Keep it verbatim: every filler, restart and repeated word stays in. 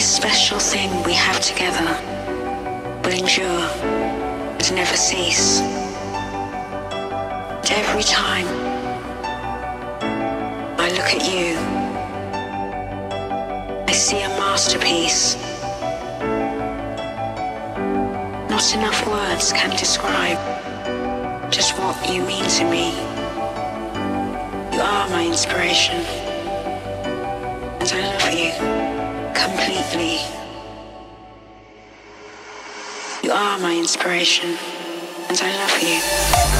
This special thing we have together will endure but never cease. And every time I look at you, I see a masterpiece. Not enough words can describe just what you mean to me. You are my inspiration, and I love you completely. You are my inspiration, and I love you.